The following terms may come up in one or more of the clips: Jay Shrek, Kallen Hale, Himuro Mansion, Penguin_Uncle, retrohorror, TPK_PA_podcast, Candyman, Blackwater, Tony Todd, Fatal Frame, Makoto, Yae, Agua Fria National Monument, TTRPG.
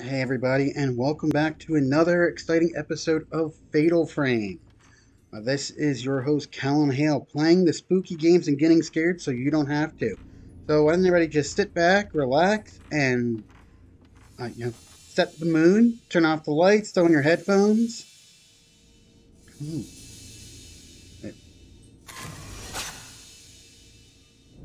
Hey everybody, and welcome back to another exciting episode of Fatal Frame. This is your host, Kallen Hale, playing the spooky games and getting scared so you don't have to. So why don't everybody just sit back, relax, and set the mood, turn off the lights, throw in your headphones.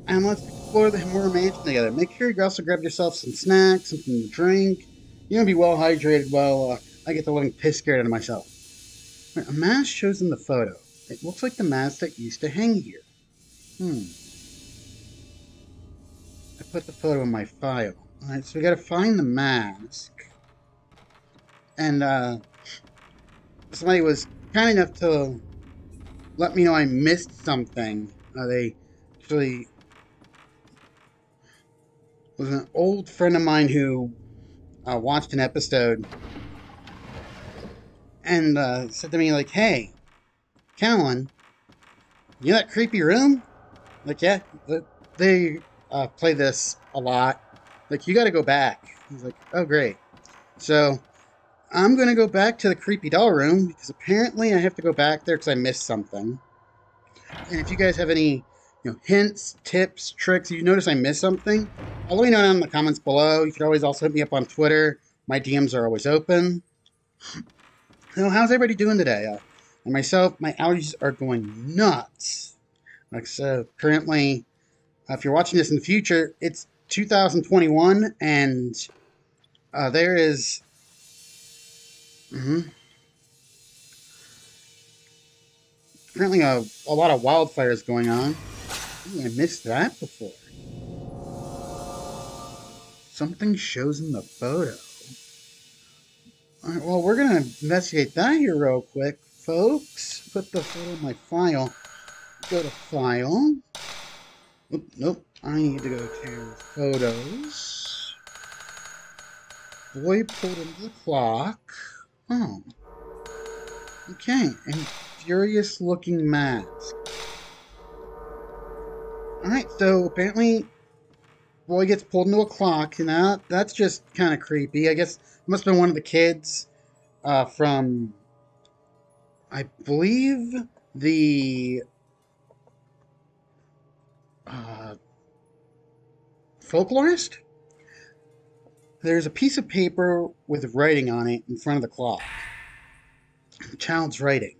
And let's explore the Himuro Mansion together. Make sure you also grab yourself some snacks, something to drink. You're going to be well hydrated while I get the living piss scared out of myself. Right, a mask shows in the photo. It looks like the mask that used to hang here. I put the photo in my file. Alright, so we got to find the mask. And somebody was kind enough to let me know I missed something. They actually was an old friend of mine who watched an episode and said to me, like, "Hey, Kallen, you know that creepy room? Like, yeah, they play this a lot. Like, you got to go back." I was like, "Oh, great." So I'm going to go back to the creepy doll room because apparently I have to go back there because I missed something. And if you guys have any hints, tips, tricks, if you notice I missed something, let me know down in the comments below. You can always also hit me up on Twitter. My DMs are always open. So how's everybody doing today? And myself, my allergies are going nuts. Like, so currently, if you're watching this in the future, it's 2021, and there is... Currently, a lot of wildfires going on. Ooh, I missed that before. Something shows in the photo. Alright, well, we're going to investigate that here real quick, folks. Put the photo in my file. Go to File. Oop, nope. I need to go to Photos. Boy pulled into the clock. Oh. Okay, and furious-looking mask. Alright, so apparently... Boy gets pulled into a clock, and that's just kind of creepy. I guess it must have been one of the kids from, I believe, the folklorist. There's a piece of paper with writing on it in front of the clock. The child's writing.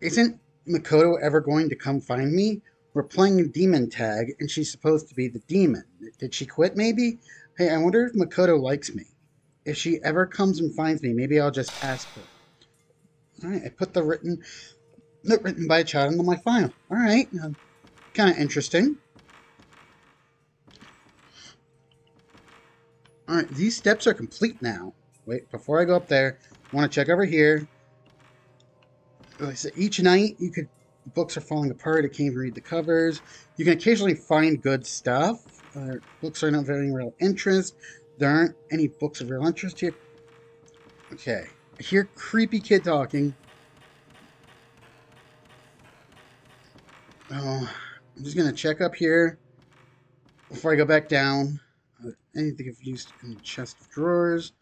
"Isn't Makoto ever going to come find me? We're playing a demon tag, and she's supposed to be the demon. Did she quit, maybe? Hey, I wonder if Makoto likes me. If she ever comes and finds me, maybe I'll just ask her." Alright, I put the note written by a child into my file. Alright, kind of interesting. Alright, these steps are complete now. Wait, before I go up there, I want to check over here. Like I said, each night, you could... Books are falling apart. I can't even read the covers. You can occasionally find good stuff. Books are not of any real interest. There aren't any books of real interest here. Okay. I hear creepy kid talking. Oh, I'm just going to check up here before I go back down. Anything I've used in the chest of drawers.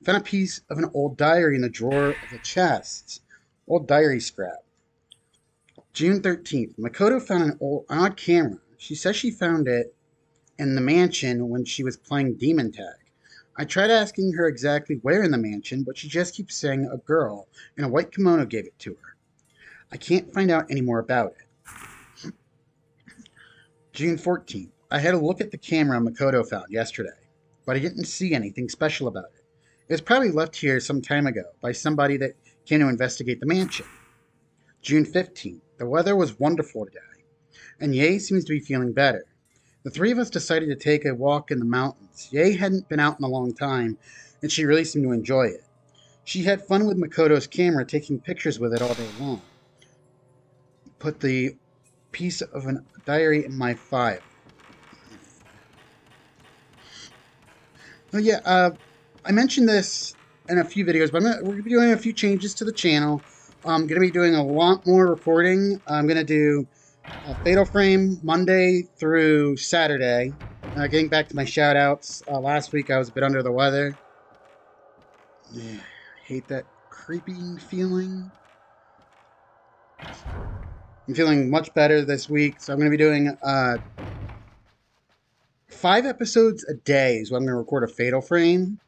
I found a piece of an old diary in the drawer of the chest. Old diary scrap. June 13th, Makoto found an odd camera. She says she found it in the mansion when she was playing demon tag. I tried asking her exactly where in the mansion, but she just keeps saying a girl in a white kimono gave it to her. I can't find out any more about it. June 14th, I had a look at the camera Makoto found yesterday, but I didn't see anything special about it. It was probably left here some time ago by somebody that came to investigate the mansion. June 15th. The weather was wonderful today, and Yae seems to be feeling better. The three of us decided to take a walk in the mountains. Yae hadn't been out in a long time, and she really seemed to enjoy it. She had fun with Makoto's camera, taking pictures with it all day long. Put the piece of a diary in my file. Oh yeah, I mentioned this in a few videos, but we're going to be doing a few changes to the channel. I'm going to be doing a lot more recording. I'm going to do a Fatal Frame Monday through Saturday. Getting back to my shout-outs, last week I was a bit under the weather. I hate that creepy feeling. I'm feeling much better this week, so I'm going to be doing 5 episodes a day is what I'm going to record of Fatal Frame.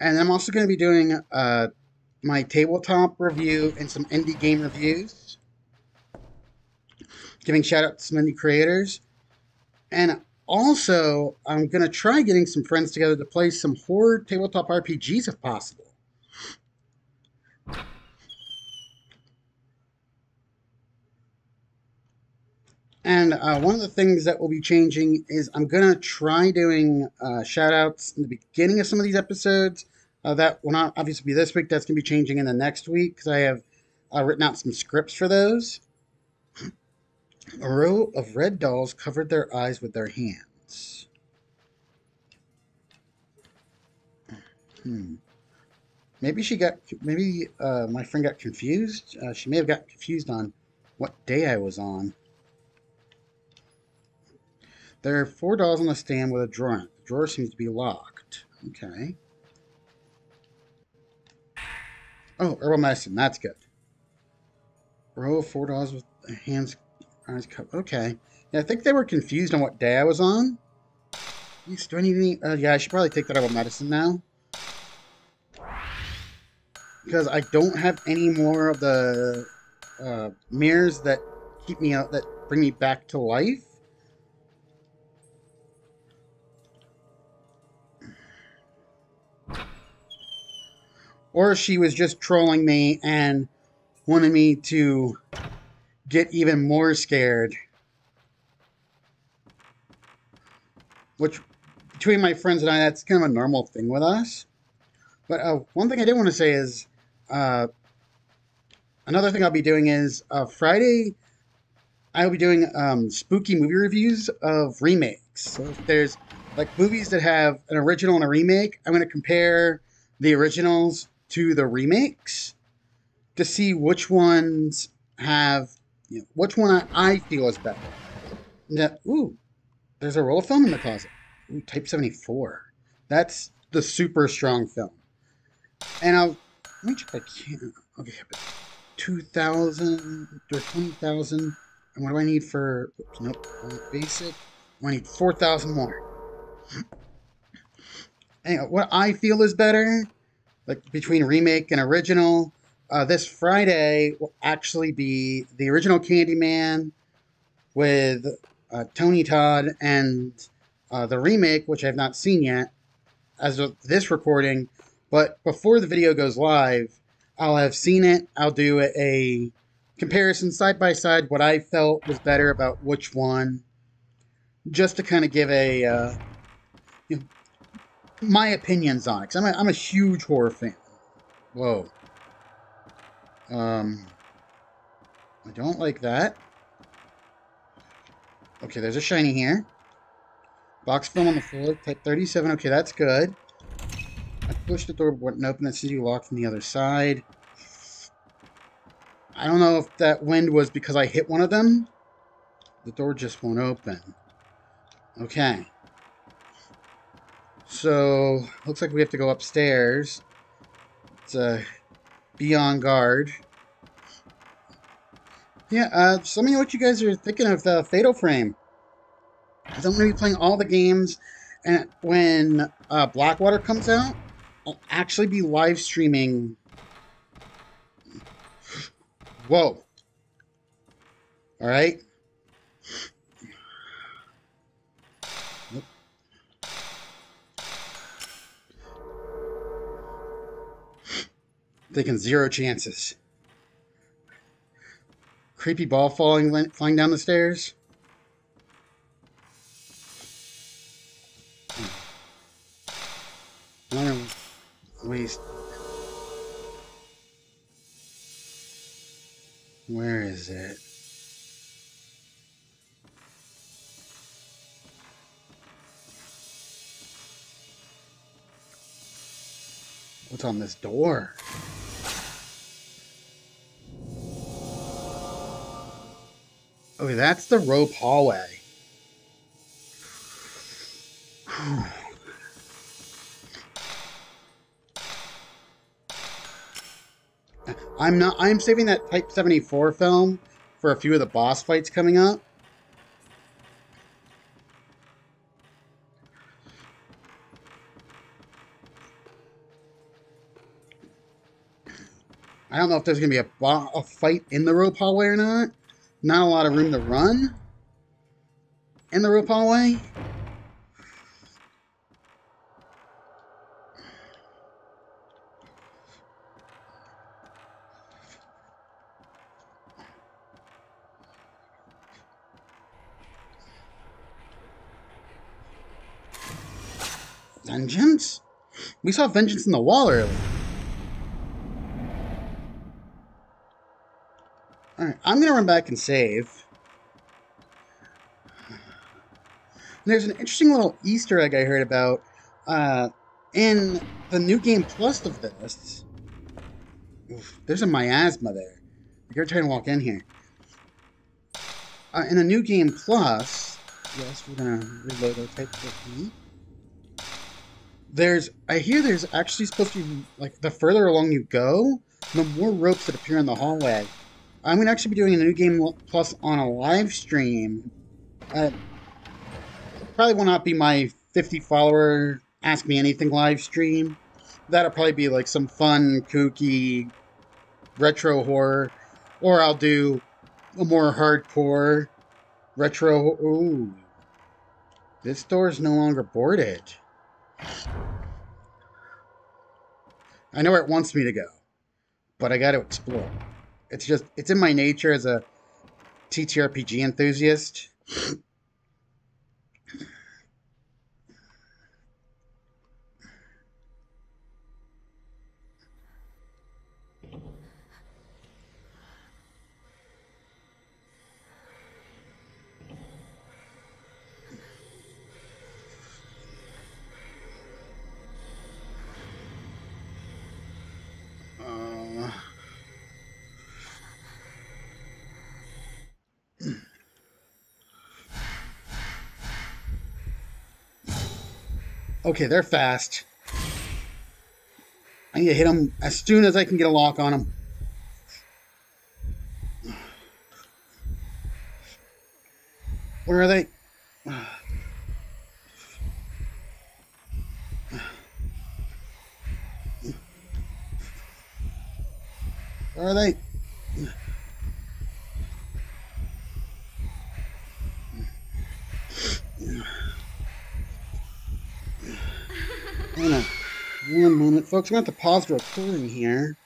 And I'm also going to be doing my tabletop review and some indie game reviews. Giving shout out to some indie creators. And also, I'm going to try getting some friends together to play some horror tabletop RPGs if possible. And one of the things that will be changing is I'm going to try doing shout-outs in the beginning of some of these episodes. That will not obviously be this week. That's going to be changing in the next week because I have written out some scripts for those. A row of red dolls covered their eyes with their hands. Maybe she got... Maybe my friend got confused. She may have got confused on what day I was on. There are 4 dolls on the stand with a drawer in it. The drawer seems to be locked. Okay. Oh, herbal medicine. That's good. Row of 4 dolls with hands, eyes covered. Okay. Yeah, I think they were confused on what day I was on. Do I need any? Yeah, I should probably take that herbal medicine now. Because I don't have any more of the mirrors that keep me out, that bring me back to life. Or she was just trolling me and wanted me to get even more scared. Which, between my friends and I, that's kind of a normal thing with us. But one thing I did want to say is, another thing I'll be doing is, Friday, I'll be doing spooky movie reviews of remakes. So if there's, like, movies that have an original and a remake, I'm going to compare the originals to the remakes to see which ones have, you know, which one I feel is better. Now, ooh, there's a roll of film in the closet. Ooh, Type 74. That's the super strong film. And let me check if I can. Okay, 2,000 or 20,000. And what do I need for, oops, nope, basic. I need 4,000 more. Anyway, what I feel is better, like between remake and original, this Friday will actually be the original Candyman with Tony Todd and the remake, which I have not seen yet as of this recording. But before the video goes live, I'll have seen it. I'll do a comparison side by side, what I felt was better about which one, just to kind of give a... you know, my opinions on it, because I'm a huge horror fan. Whoa. I don't like that. Okay, there's a shiny here. Box film on the floor, type 37. Okay, that's good. I pushed the door, but wouldn't open. It says you locked from the other side. I don't know if that wind was because I hit one of them. The door just won't open. Okay. So, looks like we have to go upstairs to be on guard. Yeah, so let me know what you guys are thinking of the Fatal Frame. Because I'm going to be playing all the games, and when Blackwater comes out, I'll actually be live streaming. Whoa. Alright. Taking zero chances. Creepy ball flying down the stairs. Another waste. Where is it? What's on this door? Okay, that's the rope hallway. I'm not. I'm saving that Type 74 film for a few of the boss fights coming up. I don't know if there's going to be a fight in the rope hallway or not. Not a lot of room to run in the rope hallway. Vengeance? We saw vengeance in the wall earlier. Alright, I'm gonna run back and save. And there's an interesting little Easter egg I heard about in the New Game Plus of this. Oof, there's a miasma there. You're trying to walk in here. In the New Game Plus, yes, we're gonna reload our Type 14. I hear there's actually supposed to be, like, the further along you go, the more ropes that appear in the hallway. I'm going to actually be doing a New Game Plus on a live stream. Probably will not be my 50-follower Ask Me Anything live stream. That'll probably be, like, some fun, kooky, retro horror. Or I'll do a more hardcore retro... Ooh. This door is no longer boarded. I know where it wants me to go, but I got to explore. It's just, it's in my nature as a TTRPG enthusiast. Okay, they're fast. I need to hit them as soon as I can get a lock on them. Where are they? Where are they? One moment, folks. I'm going to have to pause the recording here.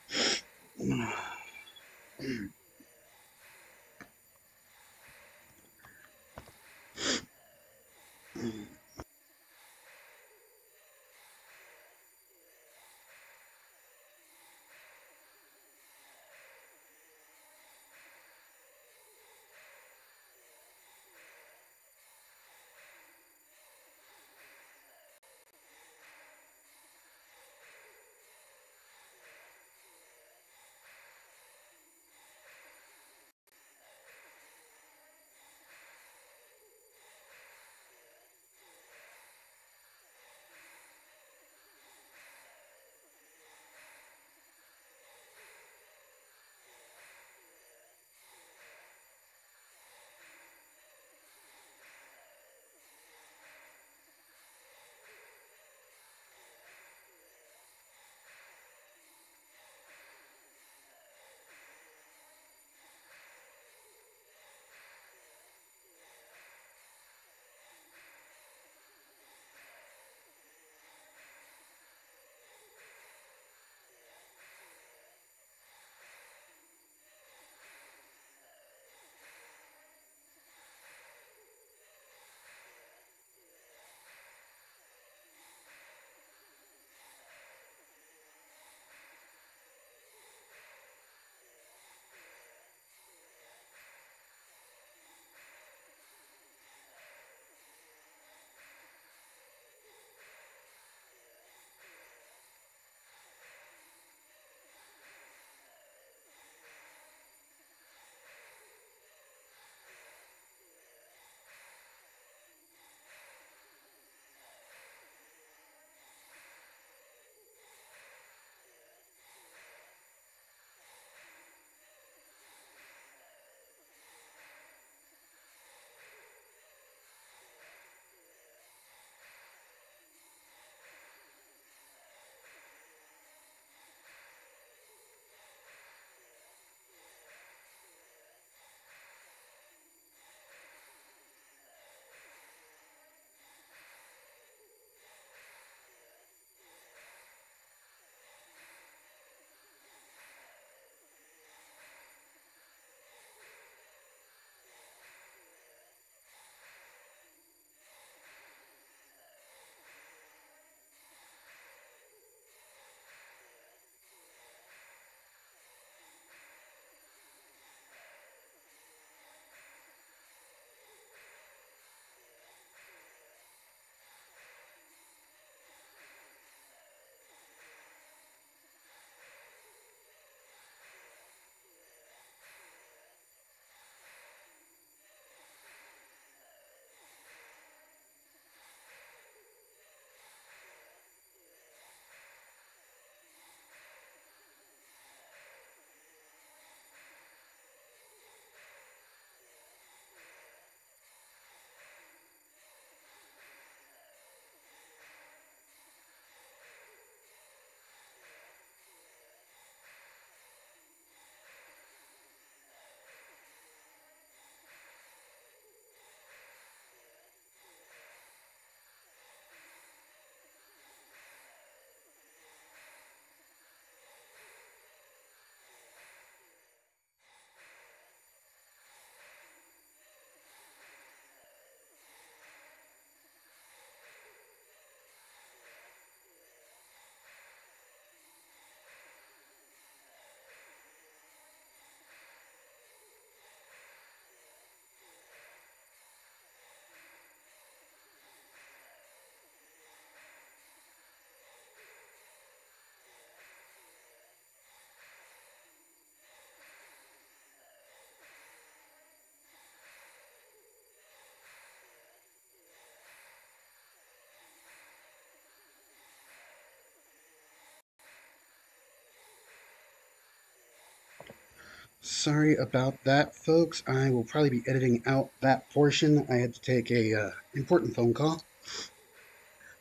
Sorry about that, folks. I will probably be editing out that portion. I had to take a important phone call.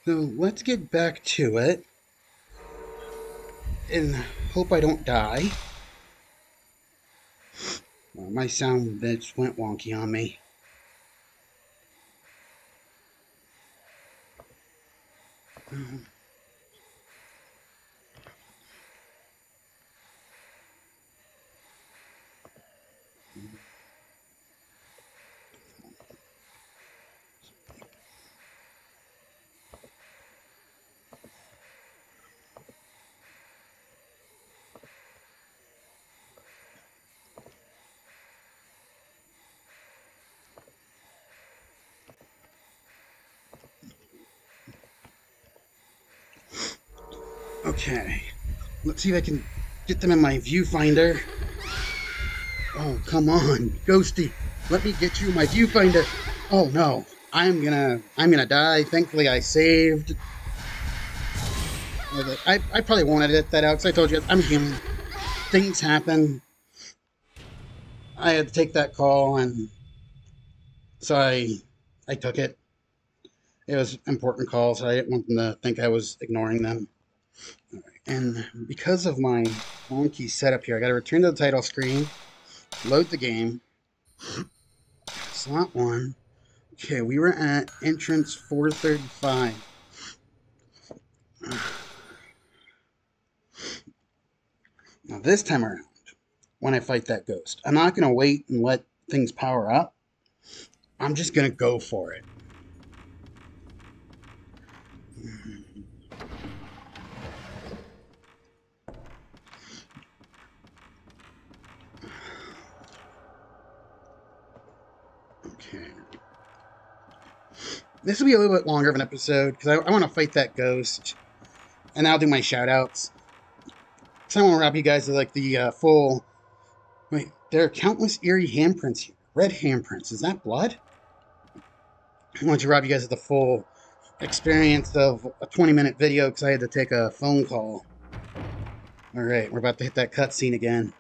So let's get back to it. And hope I don't die. Well, my sound bits went wonky on me. Okay, let's see if I can get them in my viewfinder. Oh, come on, Ghosty, let me get you my viewfinder. Oh no, I'm gonna die. Thankfully I saved. I probably won't edit that out, because I told you, I'm human. Things happen. I had to take that call, and so I took it. It was an important call, so I didn't want them to think I was ignoring them. And because of my wonky setup here, I gotta return to the title screen, load the game, slot 1. Okay, we were at entrance 435. Now this time around, when I fight that ghost, I'm not gonna wait and let things power up. I'm just gonna go for it. This will be a little bit longer of an episode, because I want to fight that ghost, and I'll do my shout-outs. So I want to wrap you guys with, like, the full... Wait, there are countless eerie handprints here. Red handprints. Is that blood? I want to wrap you guys with the full experience of a 20-minute video, because I had to take a phone call. Alright, we're about to hit that cutscene again.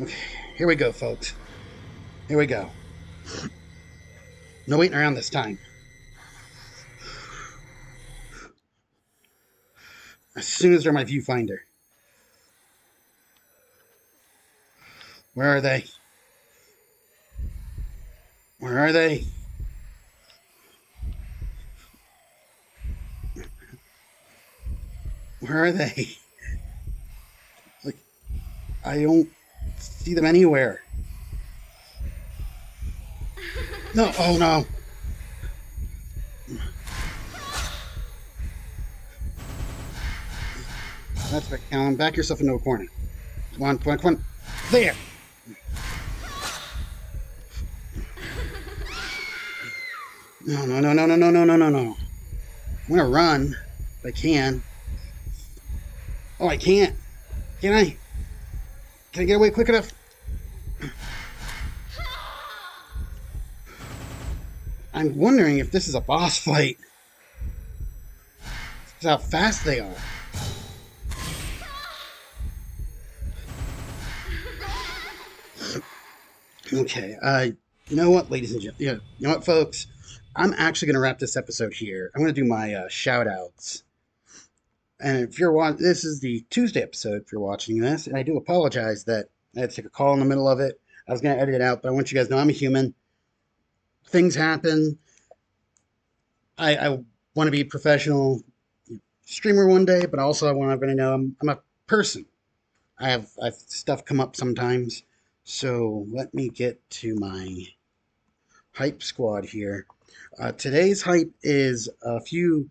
Okay, here we go, folks. Here we go. No waiting around this time. As soon as they're my viewfinder. Where are they? Where are they? Where are they? Like, I don't see them anywhere. No, oh no. That's right, Kallen. Back yourself into a corner. Come on, come on, come on. There! No, no, no, no, no, no, no, no, no, no. I'm gonna run if I can. Oh, I can't. Can I? Can I get away quick enough? I'm wondering if this is a boss fight. It's how fast they are. Okay, you know what, ladies and gentlemen? Yeah, you know what, folks? I'm actually going to wrap this episode here. I'm going to do my shout-outs. And if you're watching, this is the Tuesday episode if you're watching this, and I do apologize that I had to take a call in the middle of it. I was going to edit it out, but I want you guys to know I'm a human. Things happen. I want to be a professional streamer one day, but also I want everybody to know I'm a person. I have stuff come up sometimes. So let me get to my hype squad here. Today's hype is a few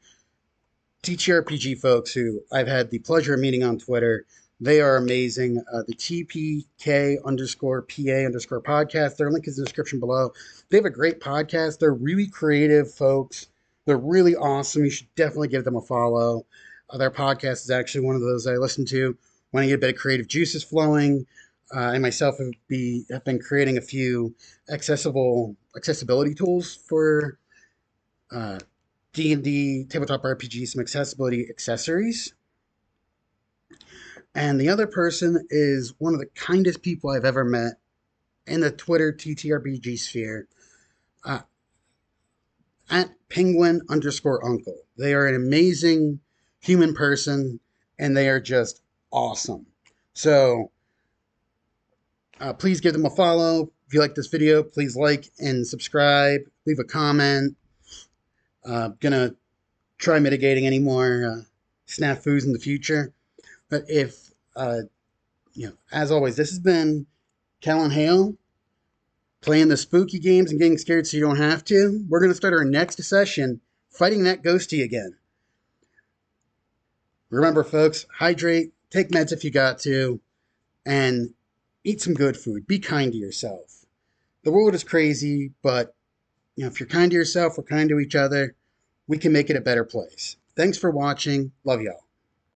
TTRPG folks who I've had the pleasure of meeting on Twitter. They are amazing. The TPK_PA_podcast. Their link is in the description below. They have a great podcast. They're really creative folks. They're really awesome. You should definitely give them a follow. Their podcast is actually one of those I listen to when I get a bit of creative juices flowing. I myself have been creating a few accessibility tools for D&D, tabletop RPG, some accessibility accessories. And the other person is one of the kindest people I've ever met in the Twitter TTRPG sphere, at Penguin_Uncle. They are an amazing human person, and they are just awesome. So please give them a follow. If you like this video, please like and subscribe. Leave a comment. Gonna try mitigating any more snafus in the future. But if, as always, this has been Kallen Hale playing the spooky games and getting scared so you don't have to. We're going to start our next session fighting that ghostie again. Remember, folks, hydrate, take meds if you got to, and eat some good food. Be kind to yourself. The world is crazy, but if you're kind to yourself, we're kind to each other, we can make it a better place. Thanks for watching. Love y'all.